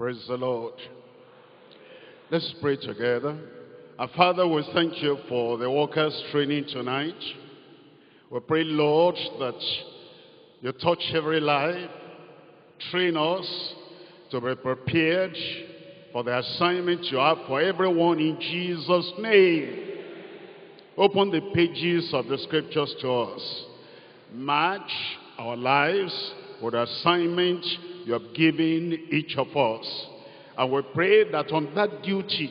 Praise the Lord. Let's pray together. Our Father, we thank you for the workers' training tonight. We pray, Lord, that you touch every life. Train us to be prepared for the assignment you have for everyone in Jesus' name. Open the pages of the scriptures to us. Match our lives with the assignment you have given each of us. And we pray that on that duty,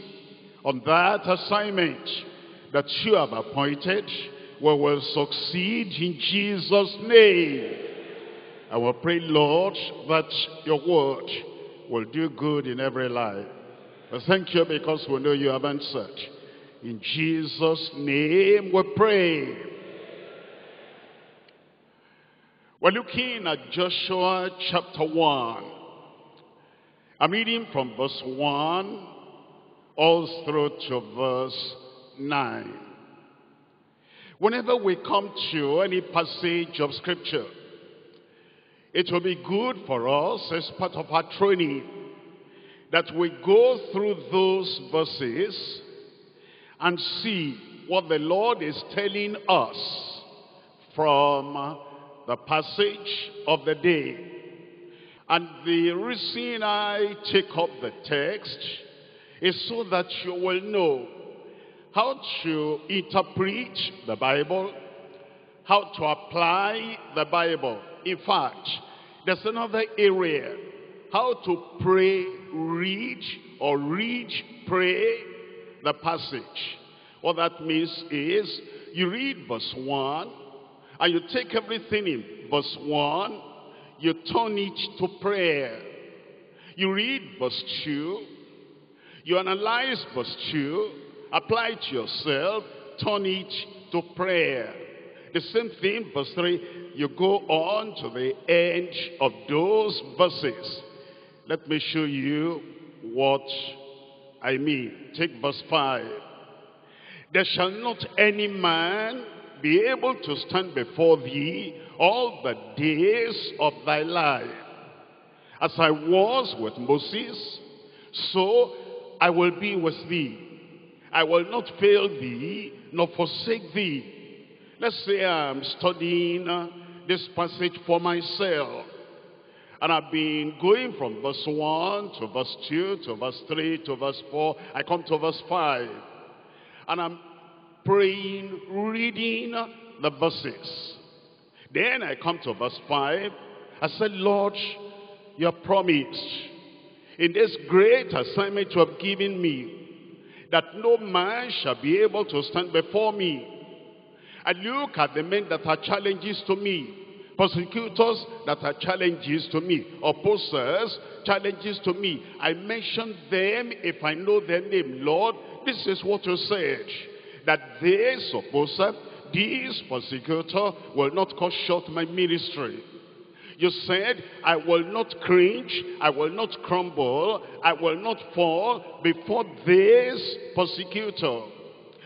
on that assignment that you have appointed, we will succeed in Jesus' name. And we pray, Lord, that your word will do good in every life. We thank you because we know you have answered. In Jesus' name we pray. We're looking at Joshua chapter 1. I'm reading from verse 1 all through to verse 9. Whenever we come to any passage of scripture, it will be good for us as part of our training that we go through those verses and see what the Lord is telling us from the passage of the day. And the reason I take up the text is so that you will know how to interpret the Bible, how to apply the Bible. In fact, there's another area, how to pray, read, or read, pray the passage. What that means is you read verse 1 and you take everything in verse 1, you turn it to prayer. You read verse 2, you analyze verse 2, apply it to yourself, turn it to prayer. The same thing, verse 3, you go on to the end of those verses. Let me show you what I mean. Take verse 5. There shall not any man be able to stand before thee all the days of thy life. As I was with Moses, so I will be with thee. I will not fail thee, nor forsake thee. Let's say I'm studying this passage for myself. And I've been going from verse 1 to verse 2 to verse 3 to verse 4. I come to verse 5. And I'm praying, reading the verses. Then I come to verse 5. I said, Lord, your promise in this great assignment you have given me, that no man shall be able to stand before me. I look at the men that are challenges to me, persecutors that are challenges to me, opposers, challenges to me. I mention them if I know their name. Lord, this is what you said, that this opposer, this persecutor will not cut short my ministry. You said, I will not cringe, I will not crumble, I will not fall before this persecutor.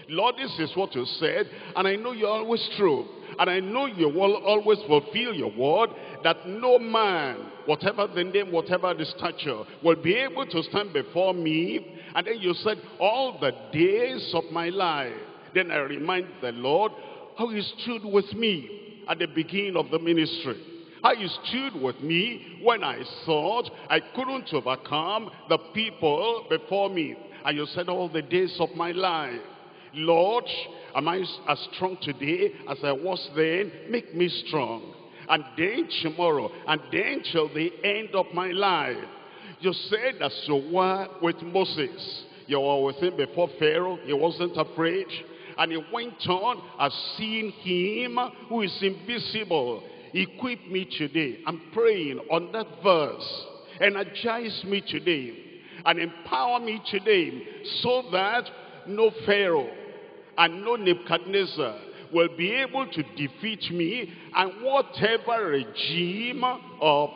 Lord, this is what you said, and I know you're always true. And I know you will always fulfill your word, that no man, whatever the name, whatever the stature, will be able to stand before me. And then you said, all the days of my life. Then I remind the Lord how he stood with me at the beginning of the ministry. How he stood with me when I thought I couldn't overcome the people before me. And you said, all the days of my life. Lord, am I as strong today as I was then? Make me strong. And then tomorrow, and then till the end of my life. You said that you were with Moses. You were with him before Pharaoh. He wasn't afraid. And he went on as seeing him who is invisible. Equip me today. I'm praying on that verse. Energize me today. And empower me today so that no Pharaoh and no Nebuchadnezzar will be able to defeat me, and whatever regime of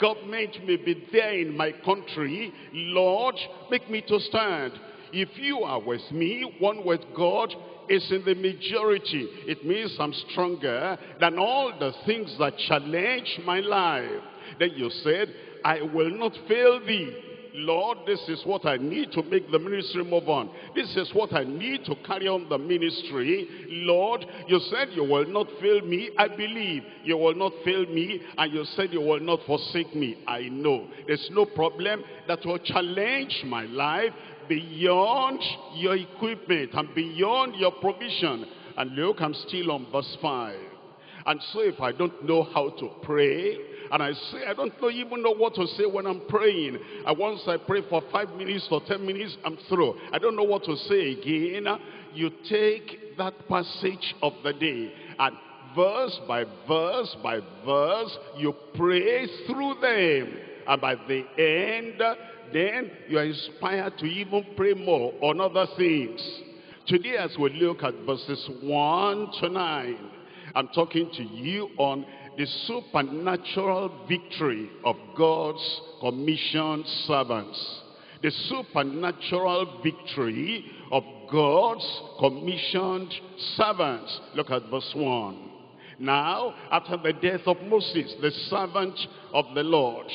government may be there in my country, Lord, make me to stand. If you are with me, one with God is in the majority. It means I'm stronger than all the things that challenge my life. Then you said, I will not fail thee. Lord, this is what I need to make the ministry move on. This is what I need to carry on the ministry. Lord, you said you will not fail me. I believe you will not fail me, and you said you will not forsake me. I know there's no problem that will challenge my life beyond your equipment and beyond your provision. And look, I'm still on verse 5. And so if I don't know how to pray, and I say, I don't know, even know what to say when I'm praying. And once I pray for 5 minutes or 10 minutes, I'm through. I don't know what to say again. You take that passage of the day, and verse by verse by verse, you pray through them. And by the end, then you are inspired to even pray more on other things. Today, as we look at verses 1 to 9, I'm talking to you on the supernatural victory of God's commissioned servants. The supernatural victory of God's commissioned servants. Look at verse 1. Now, after the death of Moses, the servant of the Lord,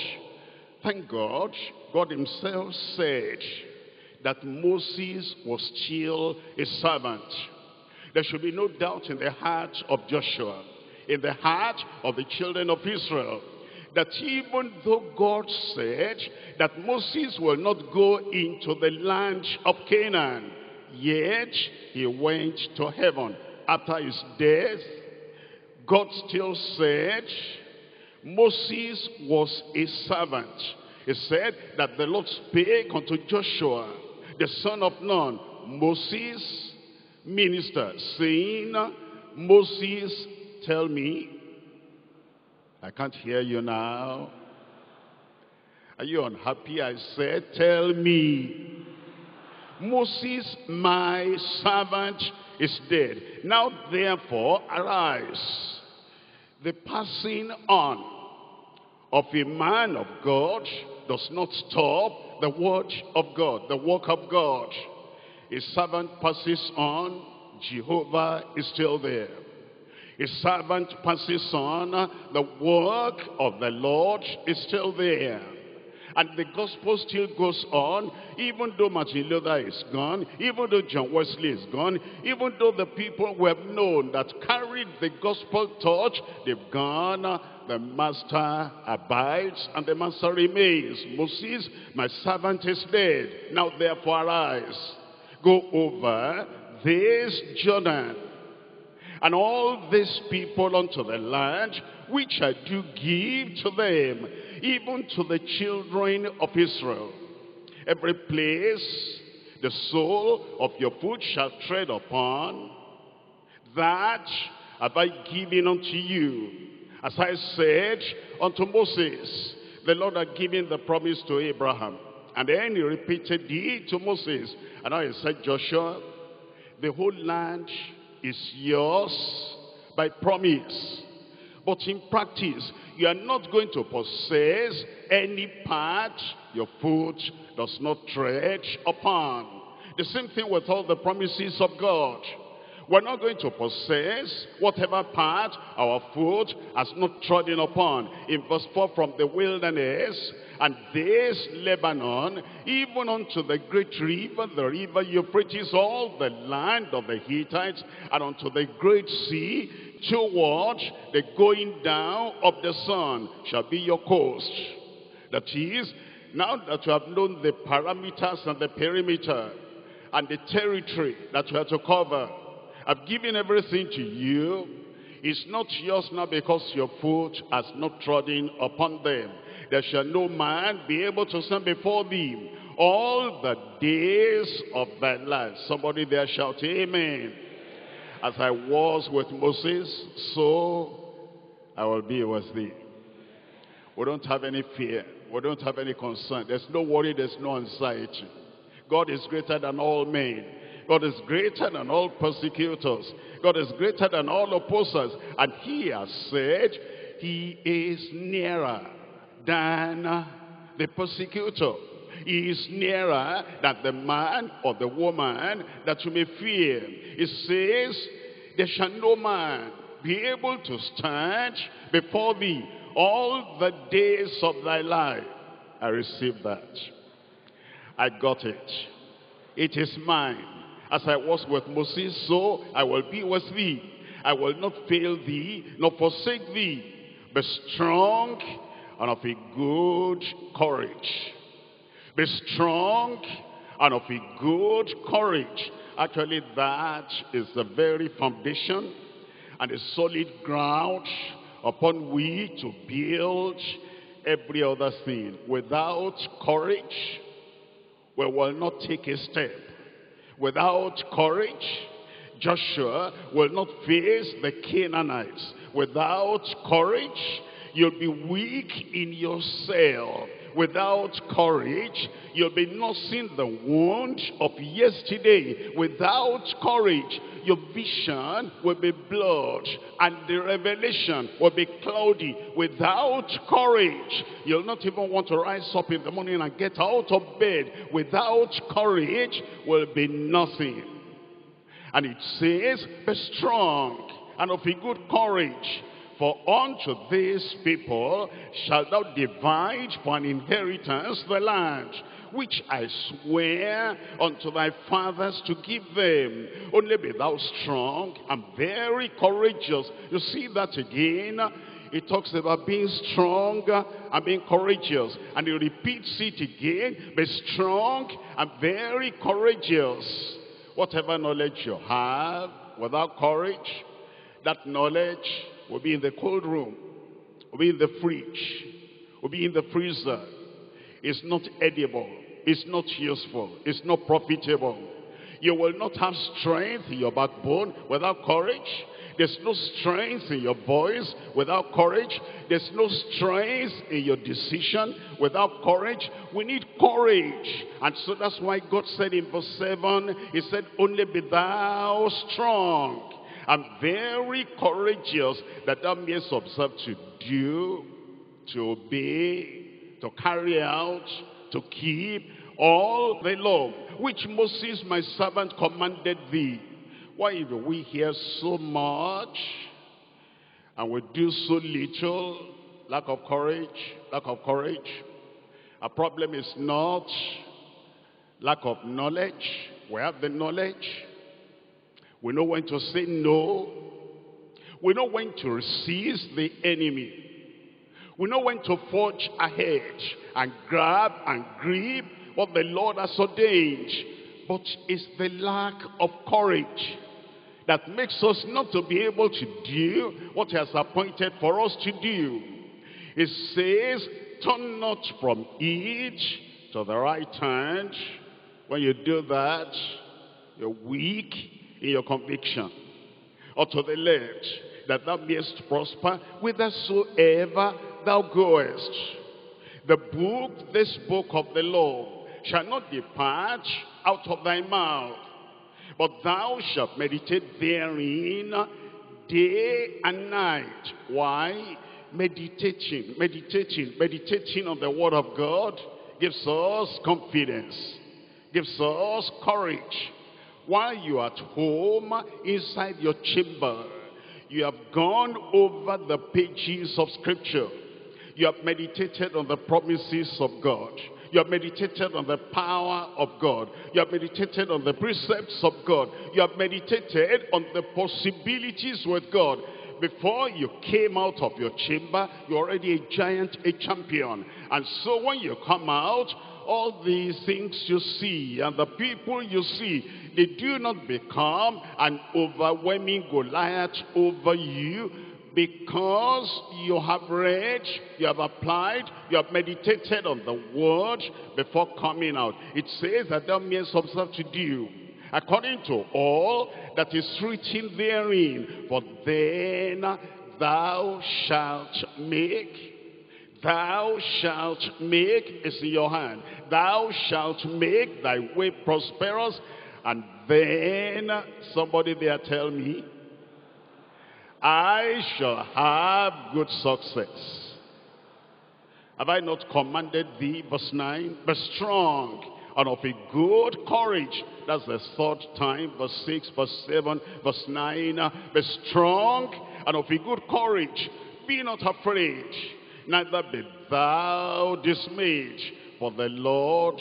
thank God, God himself said that Moses was still a servant. There should be no doubt in the heart of Joshua, in the heart of the children of Israel, that even though God said that Moses will not go into the land of Canaan, yet he went to heaven. After his death, God still said Moses was a servant. He said that the Lord spake unto Joshua, the son of Nun, Moses, minister, saying, Moses, tell me. I can't hear you now. Are you unhappy? I said, tell me. Moses, my servant, is dead. Now therefore, arise. The passing on of a man of God does not stop the word of God, the work of God. A servant passes on, Jehovah is still there. A servant passes on, the work of the Lord is still there. And the gospel still goes on, even though Martin Luther is gone, even though John Wesley is gone, even though the people we have known that carried the gospel torch, they've gone. The master abides and the master remains. Moses, my servant, is dead. Now therefore arise. Go over this Jordan, and all these people unto the land which I do give to them, even to the children of Israel. Every place the sole of your foot shall tread upon, that have I given unto you. As I said unto Moses, the Lord had given the promise to Abraham. And then he repeated it to Moses. And now he said, Joshua, the whole land is yours by promise. But in practice, you are not going to possess any part your foot does not tread upon. The same thing with all the promises of God. We're not going to possess whatever part our foot has not trodden upon. In verse 4, from the wilderness and this Lebanon, even unto the great river, the river Euphrates, all the land of the Hittites, and unto the great sea, toward the going down of the sun shall be your coast. That is, now that you have known the parameters and the perimeter and the territory that you have to cover, I've given everything to you. It's not yours now because your foot has not trodden upon them. There shall no man be able to stand before thee all the days of thy life. Somebody there shout amen. As I was with Moses, so I will be with thee. We don't have any fear. We don't have any concern. There's no worry. There's no anxiety. God is greater than all men. God is greater than all persecutors. God is greater than all opposers. And he has said he is nearer than the persecutor. He is nearer than the man or the woman that you may fear. It says, there shall no man be able to stand before thee all the days of thy life. I receive that. I got it. It is mine. As I was with Moses, so I will be with thee. I will not fail thee, nor forsake thee. Be strong and of a good courage. Be strong and of a good courage. Actually, that is the very foundation and a solid ground upon which to build every other thing. Without courage, we will not take a step. Without courage, Joshua will not face the Canaanites. Without courage, you'll be weak in yourself. Without courage, you'll be nursing the wound of yesterday. Without courage, your vision will be blurred and the revelation will be cloudy. Without courage, you'll not even want to rise up in the morning and get out of bed. Without courage will be nothing. And it says, be strong and of a good courage. For unto these people shalt thou divide for an inheritance the land, which I swear unto thy fathers to give them. Only be thou strong and very courageous. You see that again? It talks about being strong and being courageous. And he repeats it again. Be strong and very courageous. Whatever knowledge you have, without courage, that knowledge will be in the cold room, will be in the fridge, will be in the freezer. It's not edible, it's not useful, it's not profitable. You will not have strength in your backbone without courage. There's no strength in your voice without courage. There's no strength in your decision without courage. We need courage. And so that's why God said in verse 7, he said, only be thou strong. I'm very courageous, that thou mayest observe to do, to obey, to carry out, to keep all the law which Moses my servant commanded thee. Why do we hear so much and we do so little? Lack of courage, lack of courage. Our problem is not lack of knowledge. We have the knowledge. We know when to say no. We know when to resist the enemy. We know when to forge ahead and grab and grip what the Lord has ordained. But it's the lack of courage that makes us not to be able to do what He has appointed for us to do. It says, turn not from it to the right hand. When you do that, you're weak in your conviction, or to the left, that thou mayest prosper whithersoever thou goest. The book, this book of the law, shall not depart out of thy mouth, but thou shalt meditate therein day and night. Why? Meditating on the word of God gives us confidence, gives us courage. While you are at home, inside your chamber, you have gone over the pages of Scripture. You have meditated on the promises of God. You have meditated on the power of God. You have meditated on the precepts of God. You have meditated on the possibilities with God. Before you came out of your chamber, you're already a giant, a champion. And so when you come out, all these things you see and the people you see, they do not become an overwhelming Goliath over you, because you have read, you have applied, you have meditated on the word before coming out. It says that thou mayest observe to do according to all that is written therein. For then thou shalt make is in your hand. Thou shalt make thy way prosperous. And then somebody there tell me, I shall have good success. Have I not commanded thee, verse 9, be strong and of a good courage. That's the third time, verse 6, verse 7, verse 9. Be strong and of a good courage. Be not afraid, neither be thou dismayed, for the Lord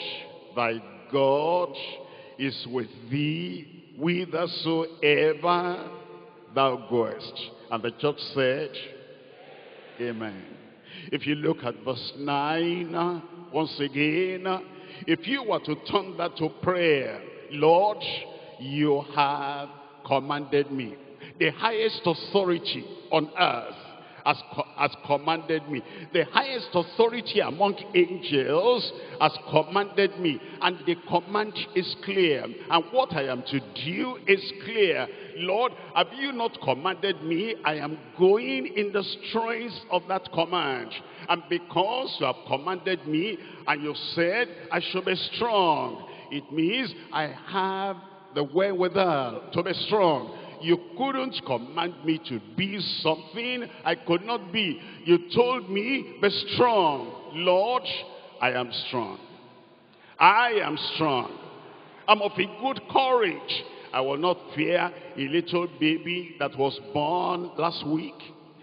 thy God is with thee whithersoever thou goest. And the church said, Amen. If you look at verse 9, once again, if you were to turn that to prayer, Lord, you have commanded me. The highest authority on earth has commanded me. The highest authority among angels has commanded me. And the command is clear. And what I am to do is clear. Lord, have you not commanded me? I am going in the strength of that command. And because you have commanded me and you said I should be strong, it means I have the wherewithal to be strong. You couldn't command me to be something I could not be. You told me, be strong. Lord, I am strong. I am strong. I'm of a good courage. I will not fear a little baby that was born last week.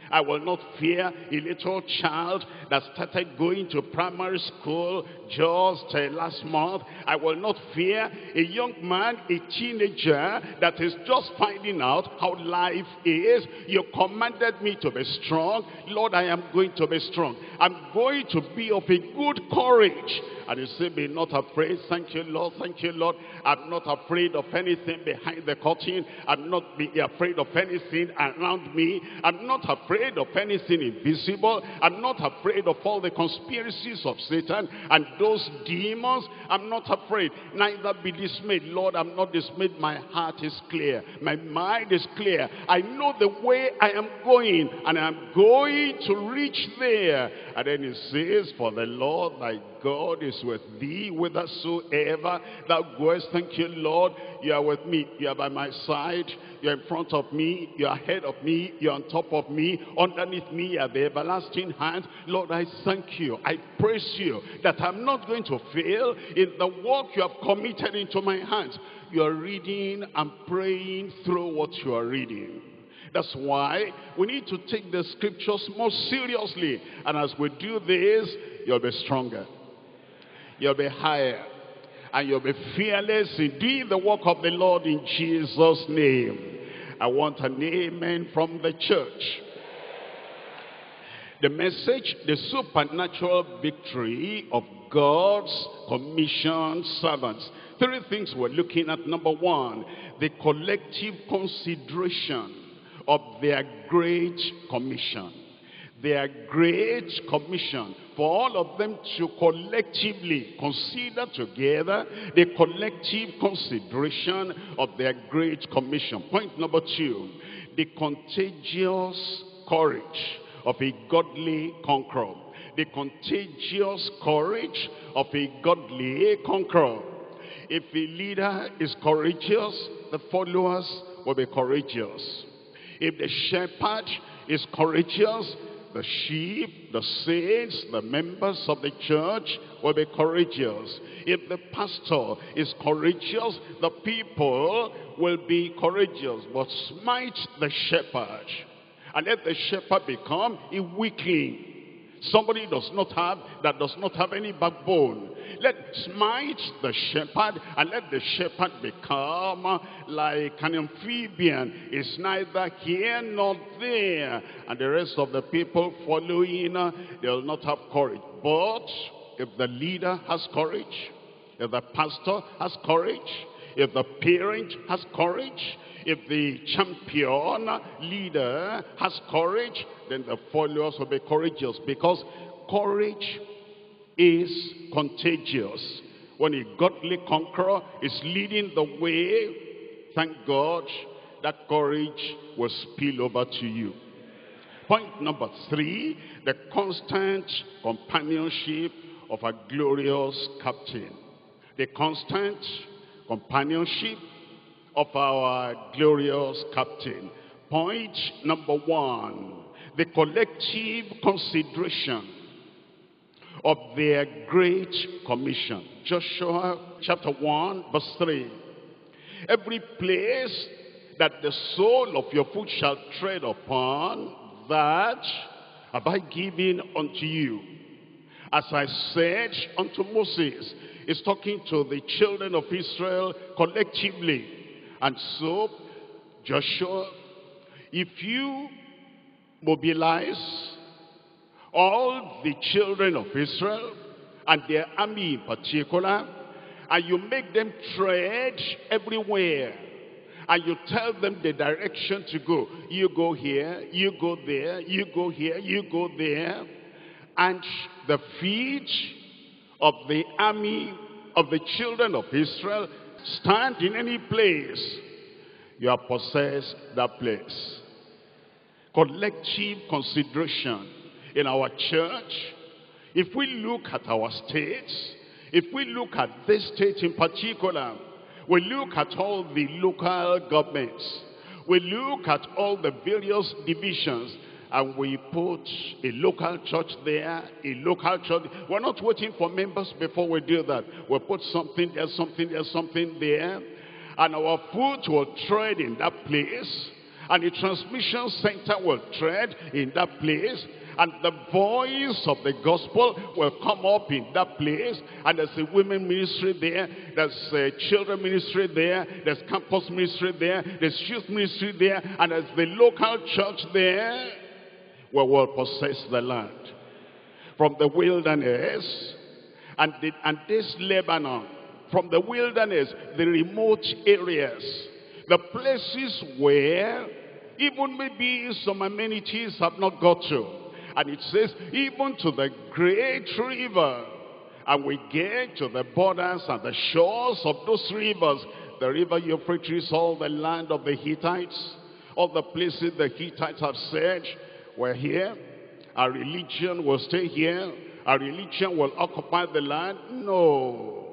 I will not fear a little child that started going to primary school just last month. I will not fear a young man, a teenager that is just finding out how life is. You commanded me to be strong. Lord, I am going to be strong. I'm going to be of a good courage. And you say, be not afraid. Thank you, Lord. Thank you, Lord. I'm not afraid of anything behind the curtain. I'm not afraid of anything around me. I'm not afraid of anything invisible. I'm not afraid of all the conspiracies of Satan and those demons. I'm not afraid. Neither be dismayed. Lord, I'm not dismayed. My heart is clear. My mind is clear. I know the way I am going, and I'm going to reach there. And then it says, for the Lord thy God is with thee whithersoever thou goest. Thank you, Lord. You are with me. You are by my side. You are in front of me. You are ahead of me. You are on top of me. Underneath me are the everlasting hands. Lord, I thank you. I praise you that I'm not going to fail in the work you have committed into my hands. You are reading and praying through what you are reading. That's why we need to take the scriptures more seriously. And as we do this, you'll be stronger. You'll be higher. And you'll be fearless in doing the work of the Lord in Jesus' name. I want an amen from the church. The message, the supernatural victory of God's commissioned servants. Three things we're looking at. Number one, the collective consideration of their great commission. Their great commission. For all of them to collectively consider together the collective consideration of their great commission. Point number two, the contagious courage of a godly conqueror. The contagious courage of a godly conqueror. If a leader is courageous, the followers will be courageous. If the shepherd is courageous, the sheep, the saints, the members of the church will be courageous. If the pastor is courageous, the people will be courageous. But smite the shepherd, and let the shepherd become a weakling. Somebody does not have any backbone. Let smite the shepherd, and let the shepherd become like an amphibian. It's neither here nor there. And the rest of the people following, they'll not have courage. But if the leader has courage, if the pastor has courage, if the parent has courage, if the champion leader has courage, then the followers will be courageous, because courage is contagious. When a godly conqueror is leading the way, thank God, that courage will spill over to you. Point number three, the constant companionship of a glorious captain. The constant companionship of our glorious captain. Point number one, the collective consideration of their great commission. Joshua chapter 1 verse 3. Every place that the sole of your foot shall tread upon, that have I given unto you, As I said unto Moses, it's talking to the children of Israel collectively. And so, Joshua, if you mobilize all the children of Israel and their army in particular, and you make them tread everywhere, and you tell them the direction to go. You go here, you go there, you go here, you go there. And the feet of the army of the children of Israel stand in any place. You have possessed that place. Collective consideration in our church. If we look at our states, if we look at this state in particular, we look at all the local governments, we look at all the various divisions, and we put a local church there, a local church. We're not waiting for members before we do that. We'll put something there, something there, something there. And our foot will tread in that place. And the transmission center will tread in that place. And the voice of the gospel will come up in that place. And there's a women ministry there. There's a children ministry there. There's campus ministry there. There's youth ministry there. And there's the local church there. We will possess the land. From the wilderness and this Lebanon. From the wilderness, the remote areas. The places where even maybe some amenities have not got to. And it says, even to the great river. And we get to the borders and the shores of those rivers. The river Euphrates, all the land of the Hittites. All the places the Hittites have said, we're here. Our religion will stay here. Our religion will occupy the land. No.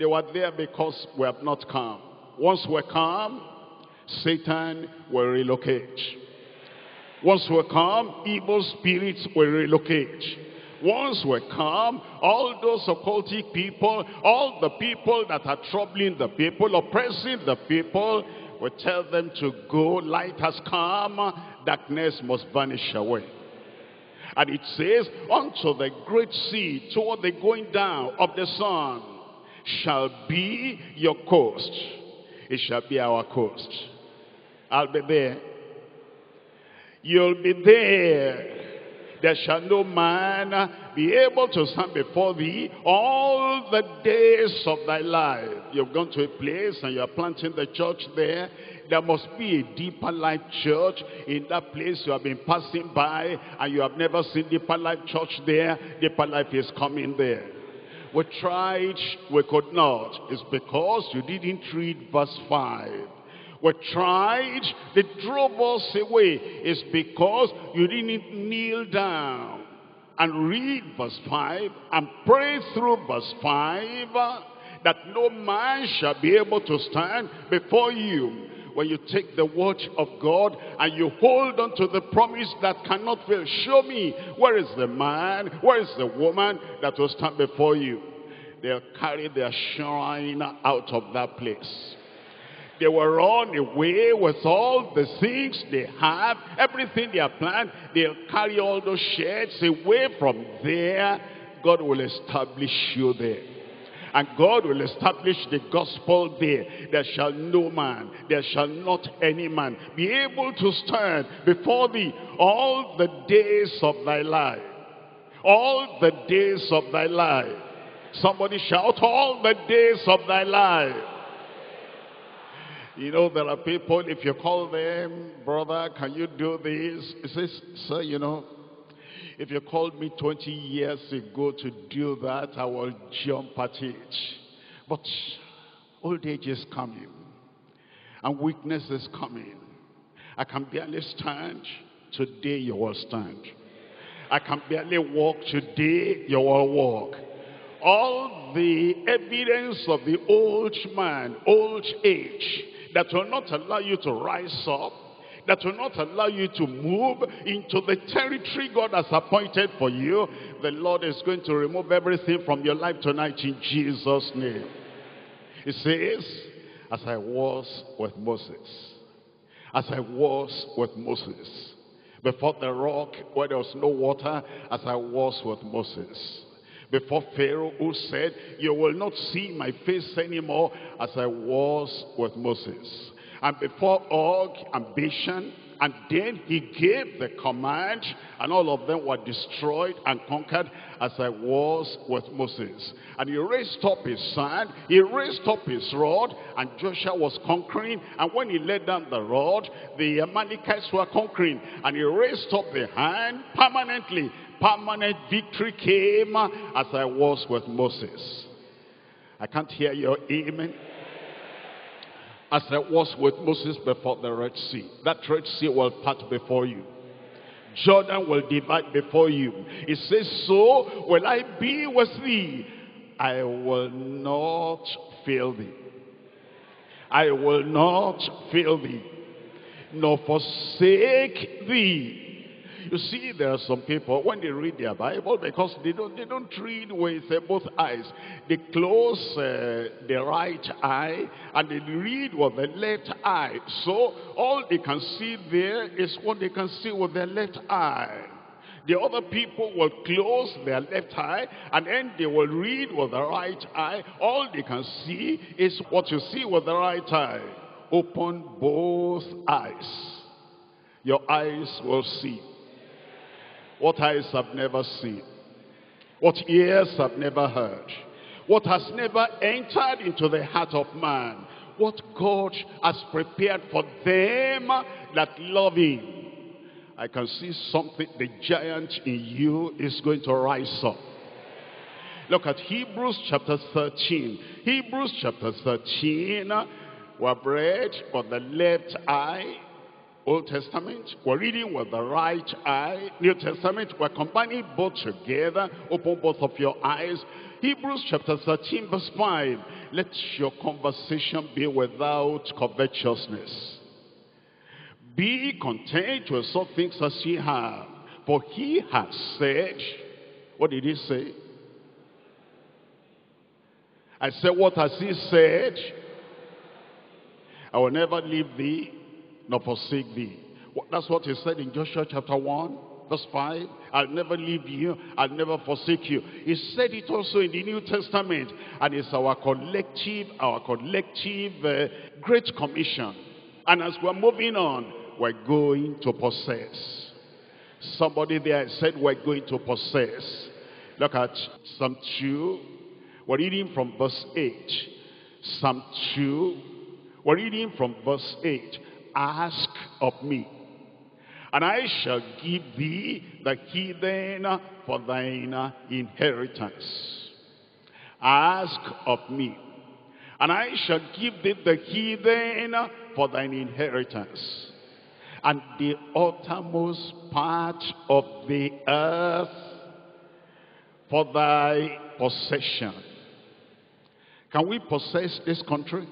They were there because we have not come. Once we come, Satan will relocate. Once we come, evil spirits will relocate. Once we come, all those occultic people, all the people that are troubling the people, oppressing the people, we tell them to go, light has come, darkness must vanish away. And it says, unto the great sea, toward the going down of the sun, shall be your coast. It shall be our coast. I'll be there. You'll be there. There shall no man be able to stand before thee all the days of thy life. You've gone to a place and you're planting the church there. There must be a Deeper Life Church in that place you have been passing by and you have never seen Deeper Life Church there. Deeper Life is coming there. We tried, we could not. It's because you didn't read verse 5. We tried, they drove us away. It's because you didn't kneel down and read verse 5 and pray through verse 5 that no man shall be able to stand before you. When you take the word of God and you hold on to the promise that cannot fail, show me where is the man, where is the woman that will stand before you. They'll carry their shrine out of that place. They will run away with all the things they have, everything they have planned. They'll carry all those sheds away from there. God will establish you there. And God will establish the gospel there. There shall no man, there shall not any man be able to stand before thee all the days of thy life. All the days of thy life. Somebody shout, all the days of thy life. You know, there are people, if you call them, brother, can you do this? It says, sir, you know, if you called me 20 years ago to do that, I will jump at it. But old age is coming, and weakness is coming. I can barely stand. Today you will stand. I can barely walk. Today you will walk. All the evidence of the old man, old age, that will not allow you to rise up, that will not allow you to move into the territory God has appointed for you, the Lord is going to remove everything from your life tonight in Jesus' name. He says, as I was with Moses, as I was with Moses, before the rock where there was no water, as I was with Moses. before Pharaoh, who said, you will not see my face anymore as I was with Moses. And before Og and Bashan, and then he gave the command, and all of them were destroyed and conquered as I was with Moses. And he raised up his hand, he raised up his rod, and Joshua was conquering. And when he laid down the rod, the Amalekites were conquering. And he raised up the hand permanently. Permanent victory came as I was with Moses. I can't hear your amen. As I was with Moses before the Red Sea. That Red Sea will part before you. Jordan will divide before you. It says, so will I be with thee. I will not fail thee. I will not fail thee. Nor forsake thee. You see, there are some people, when they read their Bible, because they don't read with both eyes. They close the right eye and they read with the left eye. So all they can see there is what they can see with their left eye. The other people will close their left eye and then they will read with the right eye. All they can see is what you see with the right eye. Open both eyes. Your eyes will see. What eyes have never seen, what ears have never heard, what has never entered into the heart of man, what God has prepared for them that love him. I can see something, the giant in you is going to rise up. Look at Hebrews chapter 13. Hebrews chapter 13, we're bred on the left eye. Old Testament, we're reading with the right eye. New Testament, we're combining both together. Open both of your eyes. Hebrews chapter 13 verse 5. Let your conversation be without covetousness. Be content with such things as ye have. For he has said, what did he say? I said, what has he said? I will never leave thee, nor forsake thee. That's what he said in Joshua chapter 1 verse 5. I'll never leave you. I'll never forsake you. He said it also in the New Testament. And it's our collective great commission. And as we're moving on, we're going to possess. Somebody there said we're going to possess. Look at Psalm 2. We're reading from verse 8. Psalm 2. We're reading from verse 8. Ask of me, and I shall give thee the heathen for thine inheritance. Ask of me, and I shall give thee the heathen for thine inheritance, and the uttermost part of the earth for thy possession. Can we possess this country?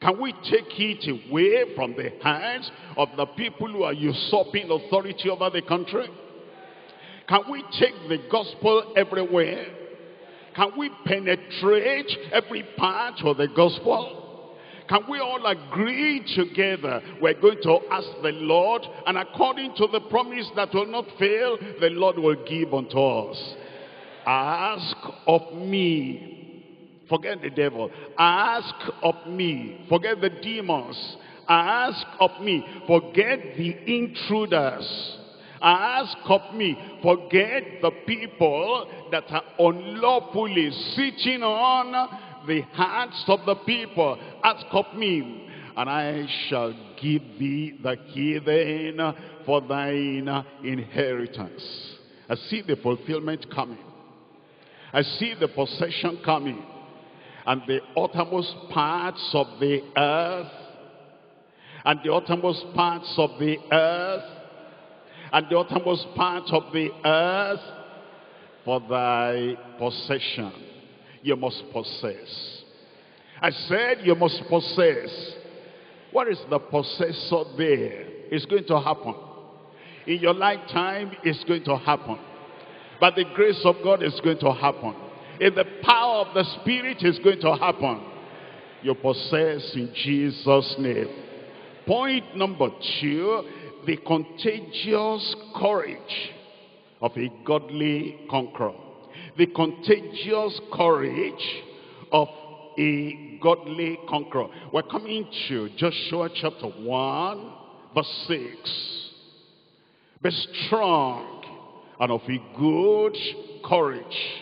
Can we take it away from the hands of the people who are usurping authority over the country? Can we take the gospel everywhere? Can we penetrate every part of the gospel? Can we all agree together? We're going to ask the Lord, and according to the promise that will not fail, the Lord will give unto us. Ask of me. Forget the devil. Ask of me. Forget the demons. Ask of me. Forget the intruders. Ask of me. Forget the people that are unlawfully sitting on the hearts of the people. Ask of me. And I shall give thee the heathen for thine inheritance. I see the fulfillment coming. I see the possession coming. And the uttermost parts of the earth, and the uttermost parts of the earth, and the uttermost parts of the earth for thy possession. You must possess. I said you must possess. What is the possessor there? It's going to happen. In your lifetime, it's going to happen. By the grace of God, it's going to happen. In the power of the Spirit is going to happen. You possess in Jesus' name. Point number 2, the contagious courage of a godly conqueror, the contagious courage of a godly conqueror. We're coming to Joshua chapter 1, verse 6. Be strong and of a good courage.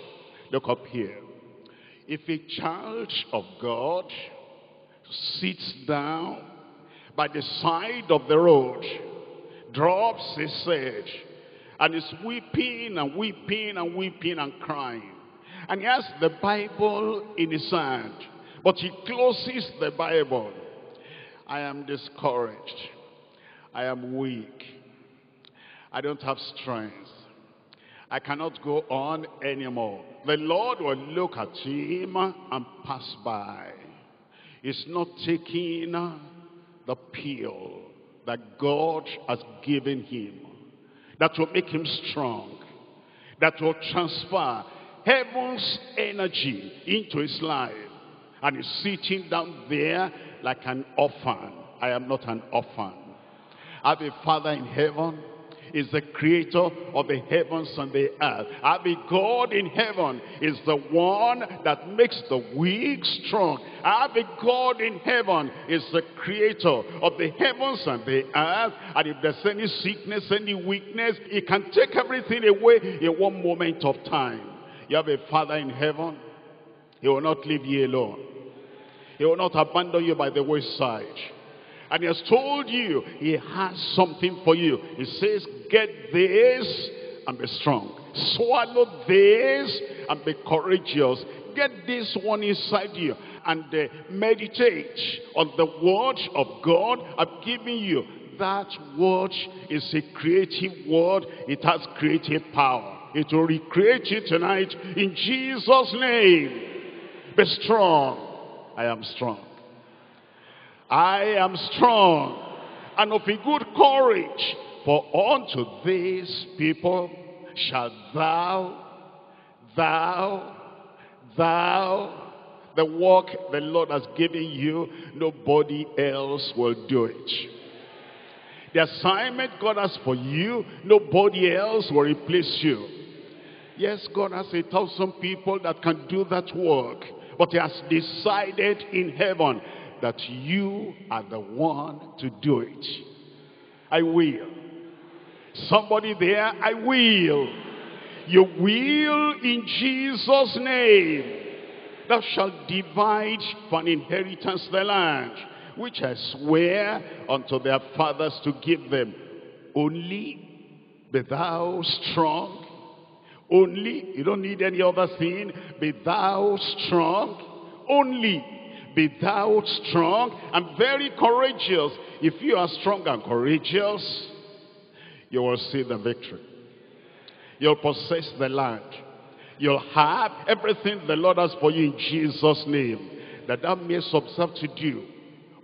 Look up here. If a child of God sits down by the side of the road, drops his head, and is weeping and weeping and weeping and crying, and he has the Bible in his hand, but he closes the Bible, I am discouraged, I am weak, I don't have strength, I cannot go on anymore. The Lord will look at him and pass by. He's not taking the pill that God has given him, that will make him strong, that will transfer heaven's energy into his life. And he's sitting down there like an orphan. I am not an orphan. I have a Father in heaven. Is the creator of the heavens and the earth. I have a God in heaven, is the one that makes the weak strong. I have a God in heaven, is the creator of the heavens and the earth. And if there's any sickness, any weakness, he can take everything away in one moment of time. You have a Father in heaven. He will not leave you alone. He will not abandon you by the wayside. And he has told you, he has something for you. He says, get this and be strong. Swallow this and be courageous. Get this one inside you and meditate on the word of God I've given you. That word is a creative word. It has creative power. It will recreate you tonight in Jesus' name. Be strong. I am strong. I am strong and of a good courage, for unto these people shalt thou, the work the Lord has given you, nobody else will do it. The assignment God has for you, nobody else will replace you. Yes, God has 1,000 people that can do that work, but he has decided in heaven that you are the one to do it. I will. Somebody there, I will. You will in Jesus' name. Thou shalt divide for an inheritance the land, which I swear unto their fathers to give them. Only be thou strong. Only, you don't need any other thing. Be thou strong. Only be thou strong and very courageous. If you are strong and courageous, you will see the victory. You'll possess the land. You'll have everything the Lord has for you in Jesus' name, that thou mayest observe to do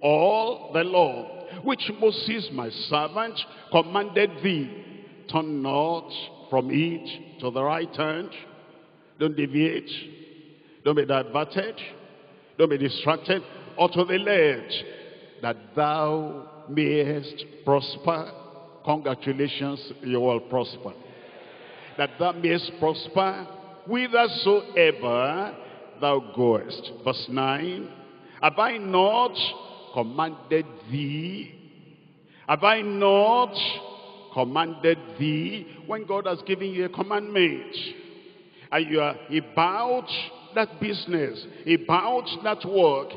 all the law, which Moses my servant commanded thee. Turn not from it to the right hand. Don't deviate. Don't be diverted. Don't be distracted, or to the left, that thou mayest prosper. Congratulations, you will prosper. That thou mayest prosper whithersoever thou goest. Verse 9, have I not commanded thee? Have I not commanded thee? When God has given you a commandment, and you are about that business, about that work,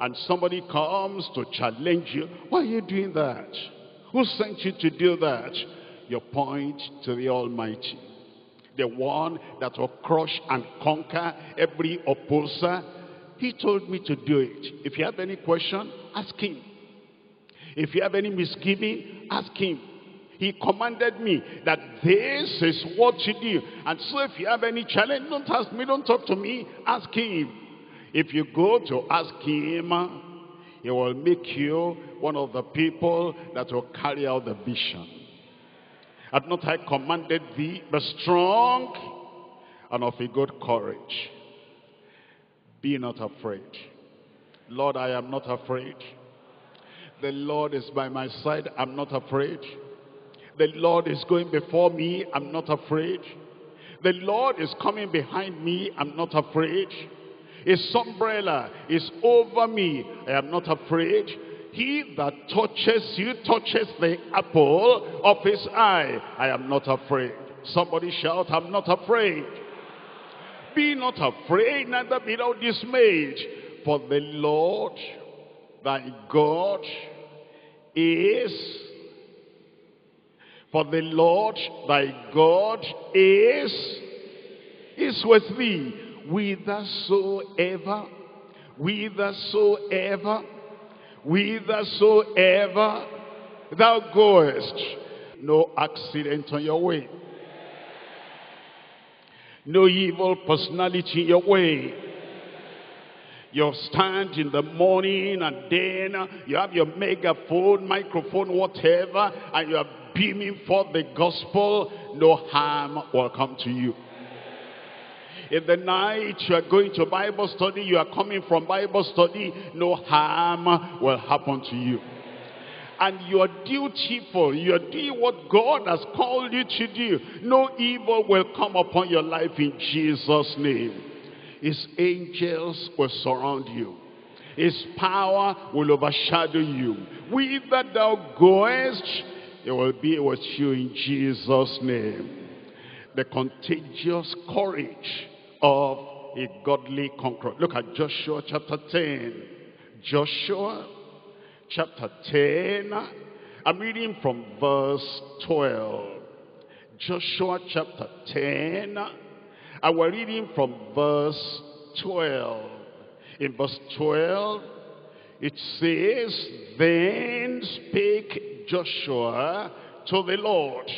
and somebody comes to challenge you, why are you doing that? Who sent you to do that? You point to the Almighty, the one that will crush and conquer every opposer. He told me to do it. If you have any question, ask him. If you have any misgiving, ask him. He commanded me that this is what you do. And so if you have any challenge, don't ask me, don't talk to me, ask him. If you go to ask him, he will make you one of the people that will carry out the vision. Have not I commanded thee, be strong and of a good courage. Be not afraid. Lord, I am not afraid. The Lord is by my side, I'm not afraid. The Lord is going before me, I'm not afraid. The Lord is coming behind me, I'm not afraid. His umbrella is over me, I am not afraid. He that touches you touches the apple of his eye, I am not afraid. Somebody shout, I'm not afraid. Be not afraid, neither be thou dismayed. For the Lord thy God is... For the Lord thy God is with thee, whithersoever thou goest. No accident on your way. No evil personality in your way. You'll stand in the morning and then you have your megaphone, microphone, whatever, and you have beaming for the gospel, no harm will come to you. In the night, you are going to Bible study, you are coming from Bible study, no harm will happen to you. And you are dutiful, you are doing what God has called you to do. No evil will come upon your life in Jesus' name. His angels will surround you. His power will overshadow you. Whither thou goest, it will be with you in Jesus' name. The contagious courage of a godly conqueror. Look at Joshua chapter 10. Joshua chapter 10. I'm reading from verse 12. Joshua chapter 10. And we're reading from verse 12. In verse 12, it says, Then spake Joshua to the Lord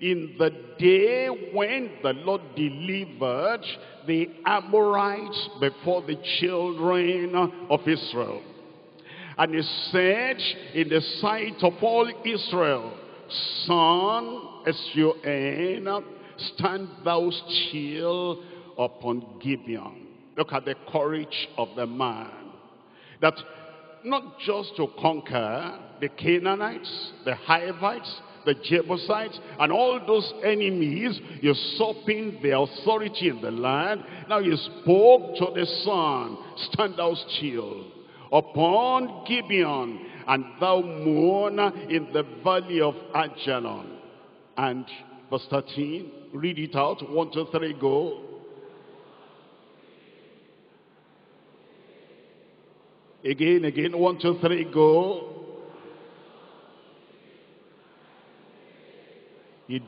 in the day when the Lord delivered the Amorites before the children of Israel. And he said in the sight of all Israel, Sun, S-U-N, stand thou still upon Gibeon. Look at the courage of the man. That not just to conquer the Canaanites, the Hivites, the Jebusites, and all those enemies usurping the authority in the land. Now he spoke to the sun, stand thou still upon Gibeon, and thou moon in the valley of Ajalon. And verse 13, read it out, 1, 2, 3, go. Again, 1, 2, 3, go. He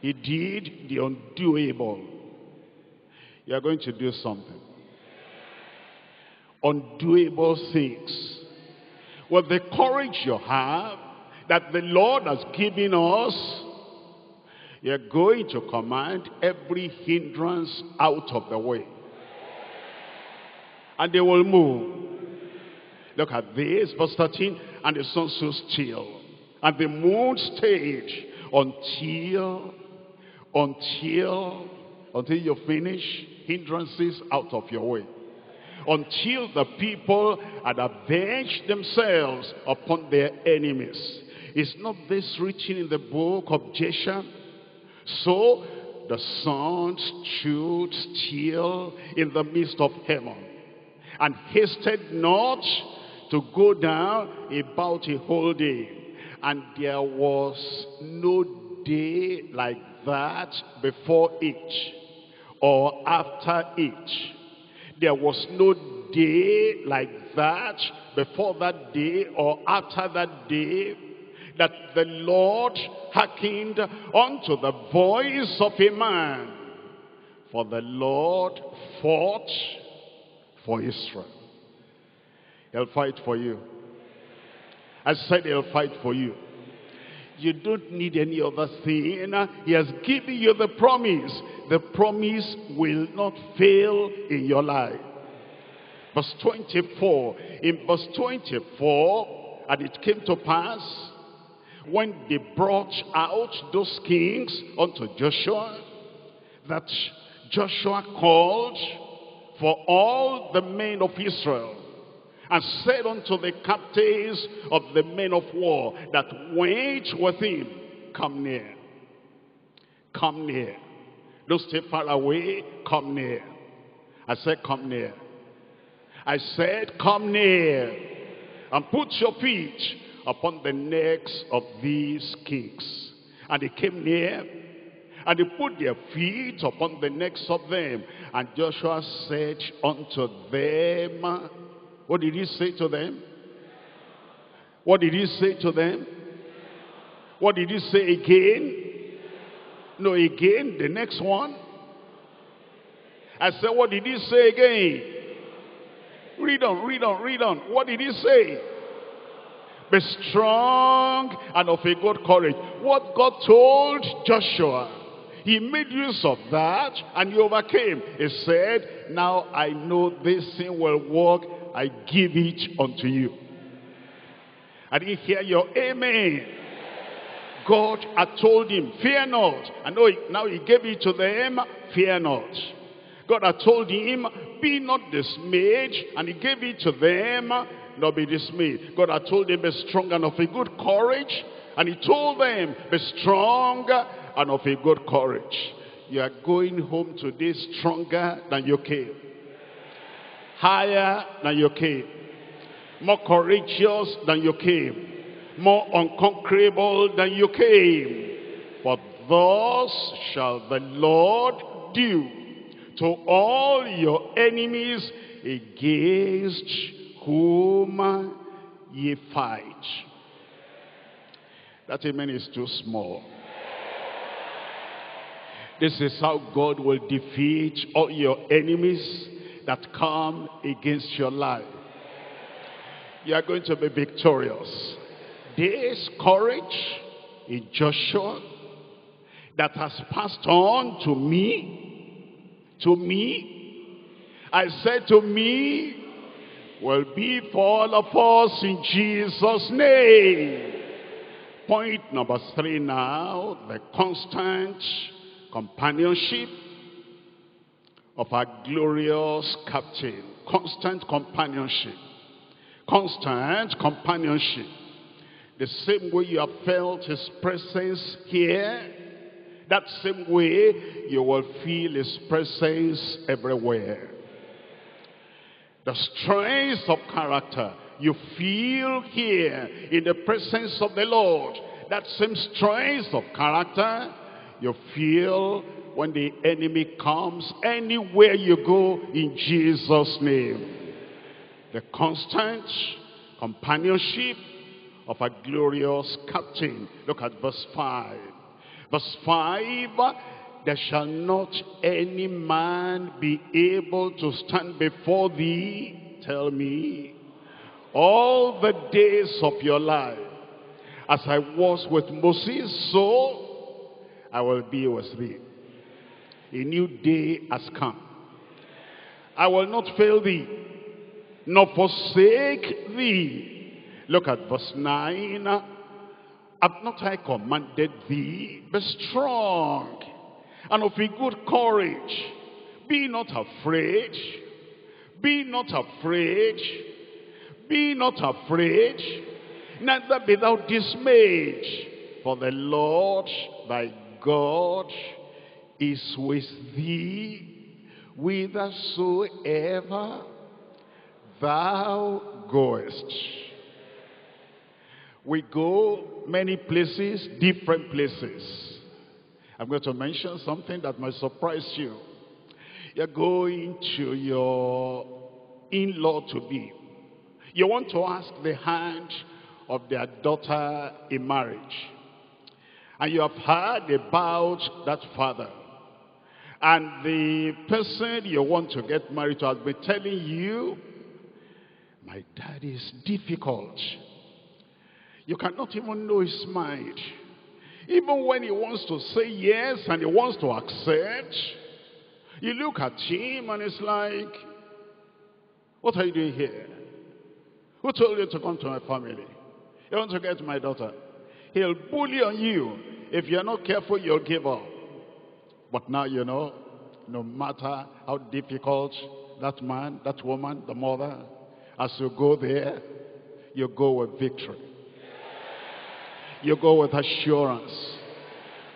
did the undoable. You are going to do something. Undoable things. With the courage you have that the Lord has given us, you are going to command every hindrance out of the way. And they will move. Look at this, verse 13. And the sun stood still, and the moon stayed until you finish hindrances out of your way. Until the people had avenged themselves upon their enemies. Is not this written in the book of Jesha? So the sun stood still in the midst of heaven, and hasted not to go down about a whole day. And there was no day like that before it or after it. There was no day like that before that day or after that day, that the Lord hearkened unto the voice of a man. For the Lord fought for Israel. He'll fight for you. I said he'll fight for you. You don't need any other thing. He has given you the promise. The promise will not fail in your life. Verse 24. In verse 24, and it came to pass, when they brought out those kings unto Joshua, that Joshua called for all the men of Israel and said unto the captains of the men of war that went with him, come near. Come near. Don't stay far away. Come near. I said, come near. I said, come near. And put your feet upon the necks of these kings. And they came near. And they put their feet upon the necks of them. And Joshua said unto them, what did he say to them? What did he say to them? What did he say again? No, again, the next one. I said, what did he say again? Read on, read on, read on. What did he say? Be strong and of a good courage. What God told Joshua, he made use of that and he overcame. He said, now I know this thing will work. I give it unto you. I didn't hear your amen. God had told him, fear not. And now he gave it to them, fear not. God had told him, be not dismayed. And he gave it to them, nor be dismayed. God had told him, be strong and of a good courage. And he told them, be strong and of a good courage. You are going home today stronger than you came. Higher than you came. More courageous than you came. More unconquerable than you came. For thus shall the Lord do to all your enemies against whom ye fight. That amen is too small. This is how God will defeat all your enemies that come against your life. You are going to be victorious. This courage in Joshua that has passed on to me, I said to me, will be for all of us in Jesus' name. Point number 3 now, the constant companionship of our glorious captain. Constant companionship. Constant companionship. The same way you have felt his presence here, that same way you will feel his presence everywhere. The strength of character you feel here in the presence of the Lord, that same strength of character you feel when the enemy comes, anywhere you go, in Jesus' name. The constant companionship of a glorious captain. Look at verse 5. Verse 5, there shall not any man be able to stand before thee, tell me, all the days of your life. As I was with Moses, so I will be with thee. A new day has come. I will not fail thee, nor forsake thee. Look at verse 9. Have not I commanded thee, be strong and of a good courage. Be not afraid. Be not afraid. Be not afraid. Neither be thou dismayed. For the Lord thy God is with thee whithersoever thou goest. We go many places, different places. I'm going to mention something that might surprise you. You're going to your in-law to be. You want to ask the hand of their daughter in marriage. And you have heard about that father. And the person you want to get married to has been telling you, my dad is difficult. You cannot even know his mind. Even when he wants to say yes and he wants to accept, you look at him and it's like, what are you doing here? Who told you to come to my family? You want to get my daughter. He'll bully on you. If you're not careful, you'll give up. But now you know, no matter how difficult that man, that woman, the mother, As you go there, you go with victory. You go with assurance.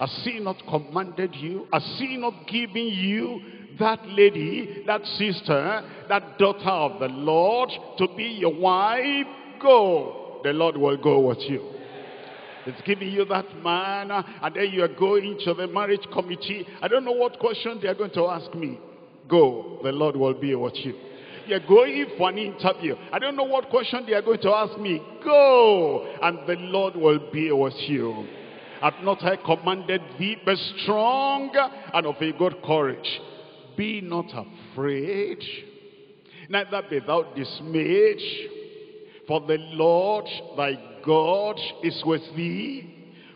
Has he not commanded you? Has he not given you that lady, that sister, that daughter of the Lord to be your wife? Go. The Lord will go with you. It's giving you that man, and then you are going to the marriage committee. I don't know what question they are going to ask me. Go. The Lord will be with you. You're going for an interview. I don't know what question they are going to ask me. Go, and the Lord will be with you. Have not I commanded thee, be strong and of a good courage. Be not afraid, neither be thou dismayed. For the Lord thy God is with thee,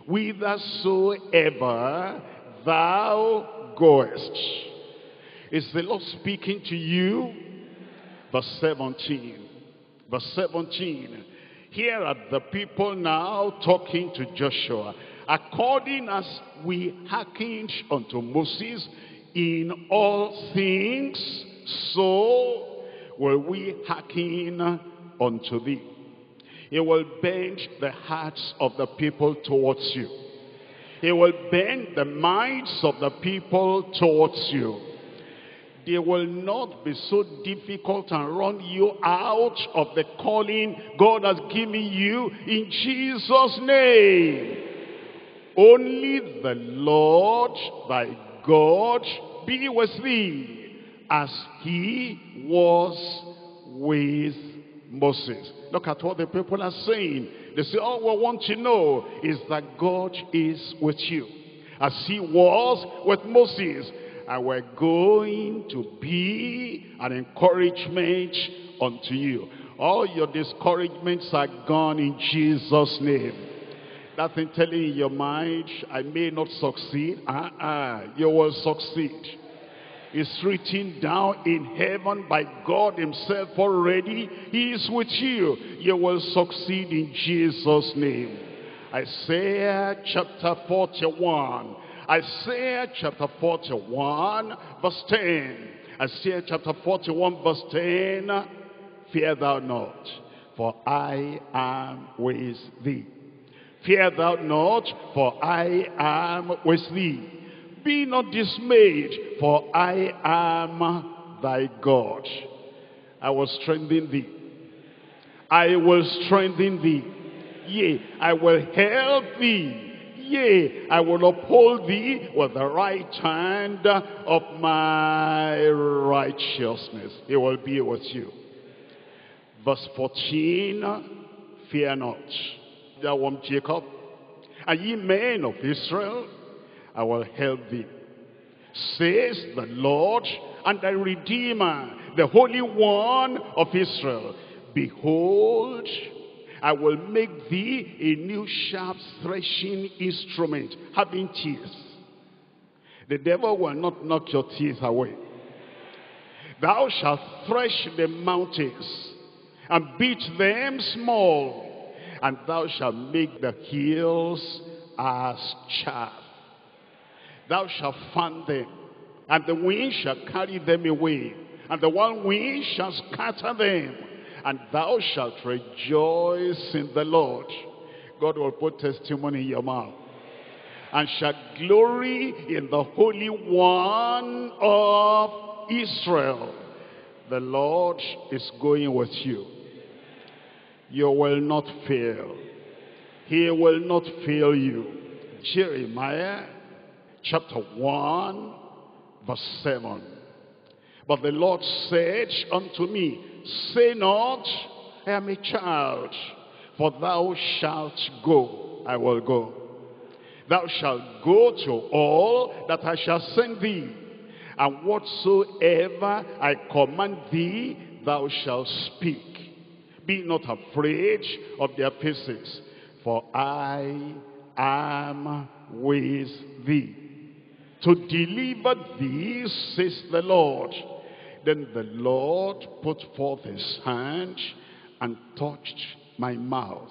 whithersoever thou goest. Is the Lord speaking to you? Verse 17. Verse 17. Here are the people now talking to Joshua. According as we hearkened unto Moses in all things, so will we hearken unto thee. He will bend the hearts of the people towards you. He will bend the minds of the people towards you. They will not be so difficult and run you out of the calling God has given you in Jesus' name. Only the Lord thy God be with thee, as he was with Moses. Look at what the people are saying. They say, all we want to know is that God is with you, as he was with Moses. And we're going to be an encouragement unto you. All your discouragements are gone in Jesus' name. That thing telling in your mind, I may not succeed. You will succeed. It's written down in heaven by God himself already. He is with you. You will succeed in Jesus' name. Isaiah chapter 41. Isaiah chapter 41 verse 10. Isaiah chapter 41 verse 10. Fear thou not, for I am with thee. Fear thou not, for I am with thee. Be not dismayed, for I am thy God. I will strengthen thee. I will strengthen thee. Yea, I will help thee. Yea, I will uphold thee with the right hand of my righteousness. He will be with you. Verse 14, fear not, thou Jacob, and ye men of Israel, I will help thee, says the Lord, and thy Redeemer, the Holy One of Israel. Behold, I will make thee a new sharp threshing instrument, having teeth. The devil will not knock your teeth away. Thou shalt thresh the mountains and beat them small, and thou shalt make the hills as chaff. Thou shalt fan them, and the wind shall carry them away, and the one wind shall scatter them. And thou shalt rejoice in the Lord. God will put testimony in your mouth. And shall glory in the Holy One of Israel. The Lord is going with you. You will not fail. He will not fail you. Jeremiah chapter 1 verse 7. But the Lord said unto me, say not, I am a child, for thou shalt go, I will go. Thou shalt go to all that I shall send thee, and whatsoever I command thee, thou shalt speak. Be not afraid of their faces, for I am with thee, to deliver thee, says the Lord. Then the Lord put forth his hand and touched my mouth.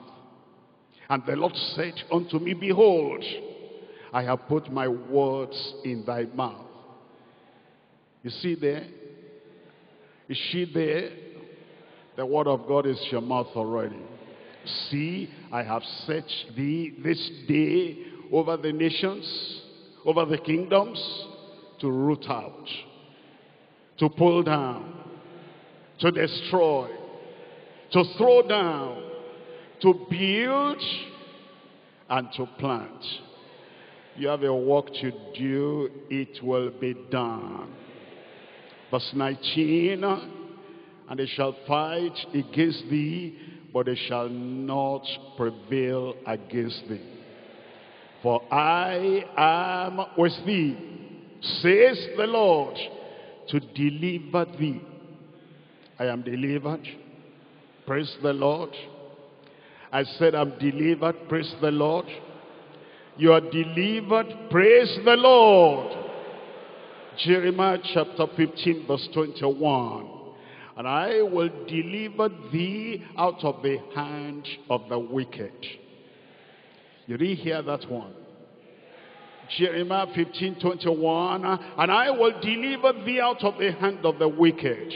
And the Lord said unto me, behold, I have put my words in thy mouth. You see there? Is she there? The word of God is your mouth already. See, I have set thee this day over the nations, over the kingdoms, to root out, to pull down, to destroy, to throw down, to build, and to plant. You have a work to do, it will be done. Verse 19, and they shall fight against thee, but they shall not prevail against thee. For I am with thee, says the Lord, to deliver thee. I am delivered. Praise the Lord. I said I'm delivered. Praise the Lord. You are delivered. Praise the Lord. Jeremiah chapter 15 verse 21. And I will deliver thee out of the hand of the wicked. You didn't hear that one. Jeremiah 15:21. And I will deliver thee out of the hand of the wicked.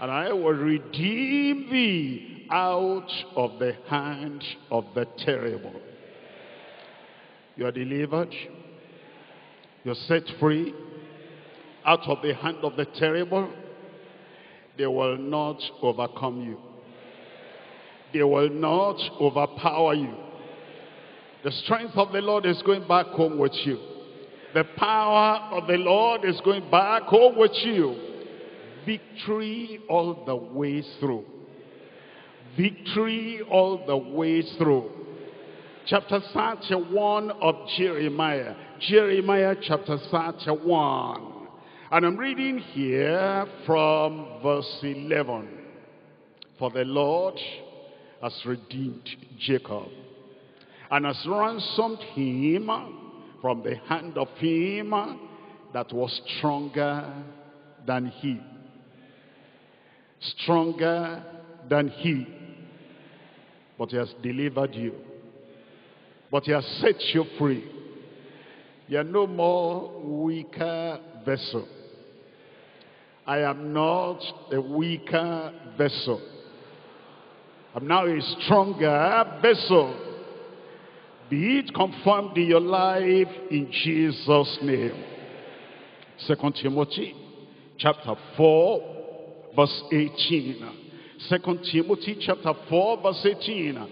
And I will redeem thee out of the hand of the terrible. You are delivered. You're set free out of the hand of the terrible. They will not overcome you. They will not overpower you. The strength of the Lord is going back home with you. The power of the Lord is going back home with you. Victory all the way through. Victory all the way through. Chapter 31 of Jeremiah. Jeremiah chapter 31. And I'm reading here from verse 11. For the Lord has redeemed Jacob, and has ransomed him from the hand of him that was stronger than he. Stronger than he. But he has delivered you. But he has set you free. You are no more weaker vessel. I am not a weaker vessel. I'm now a stronger vessel. Be it confirmed in your life in Jesus' name. 2 Timothy chapter 4 verse 18. 2 Timothy chapter 4 verse 18.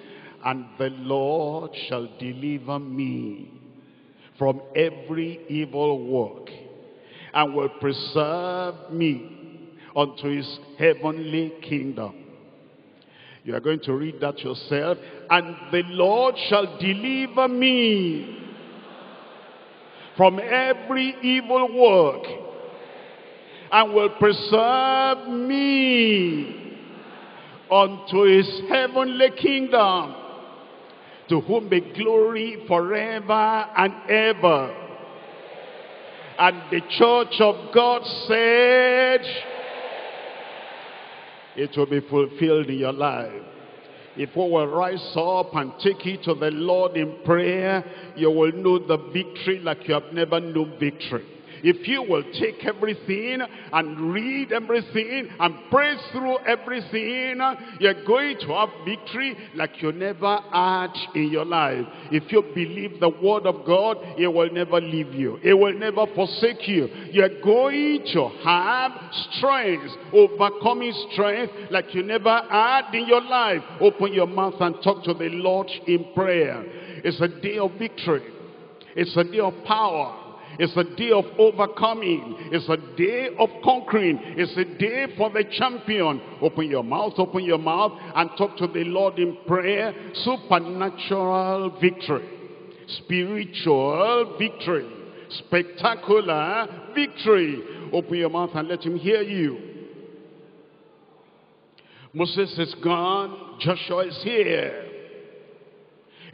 And the Lord shall deliver me from every evil work, and will preserve me unto his heavenly kingdom. You are going to read that yourself. And the Lord shall deliver me from every evil work, and will preserve me unto his heavenly kingdom, to whom be glory forever and ever. And the church of God said, it will be fulfilled in your life. If we will rise up and take it to the Lord in prayer, you will know the victory like you have never known victory. If you will take everything and read everything and pray through everything, you're going to have victory like you never had in your life. If you believe the word of God, it will never leave you. It will never forsake you. You're going to have strength, overcoming strength like you never had in your life. Open your mouth and talk to the Lord in prayer. It's a day of victory. It's a day of power. It's a day of overcoming. It's a day of conquering. It's a day for the champion. Open your mouth, and talk to the Lord in prayer. Supernatural victory. Spiritual victory. Spectacular victory. Open your mouth and let him hear you. Moses is gone. Joshua is here.